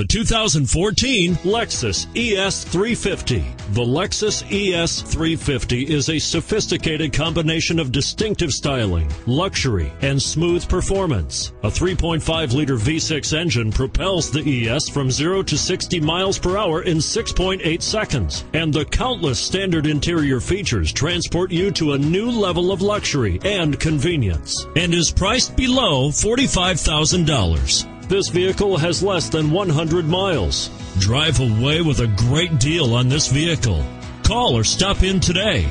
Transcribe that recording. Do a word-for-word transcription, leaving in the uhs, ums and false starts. the two thousand fourteen Lexus E S three fifty. The Lexus E S three fifty is a sophisticated combination of distinctive styling, luxury, and smooth performance. A three point five liter V six engine propels the E S from zero to sixty miles per hour in six point eight seconds, and the countless standard interior features transport you to a new level of luxury and convenience, and is priced below forty-five thousand dollars. This vehicle has less than one hundred miles. Drive away with a great deal on this vehicle. Call or stop in today.